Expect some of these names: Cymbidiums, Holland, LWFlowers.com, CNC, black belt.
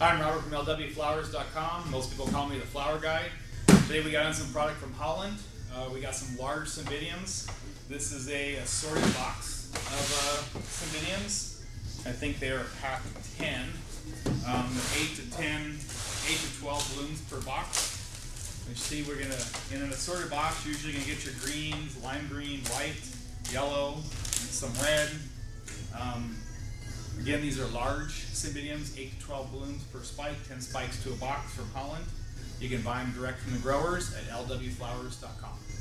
Hi, I'm Robert from LWFlowers.com. Most people call me the flower guy. Today we got on some product from Holland. We got some large Cymbidiums. This is a assorted box of Cymbidiums. I think they are a pack of 10. 8 to 12 blooms per box. You see, we're gonna, in an assorted box, you're usually gonna get your greens, lime green, white, yellow, some red. Again, these are large Cymbidiums, 8 to 12 blooms per spike, 10 spikes to a box from Holland. You can buy them direct from the growers at LWFlowers.com.